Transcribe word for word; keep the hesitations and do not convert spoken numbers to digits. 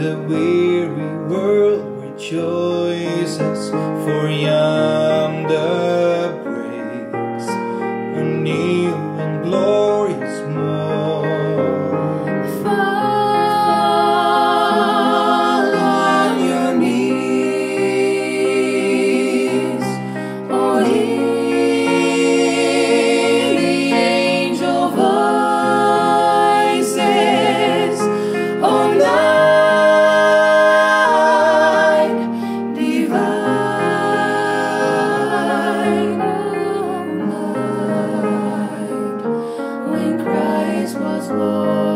The weary world rejoices, for yonder breaks a new and glorious morn. Fall on your knees, O hear the angel voices, O night. Was Lord.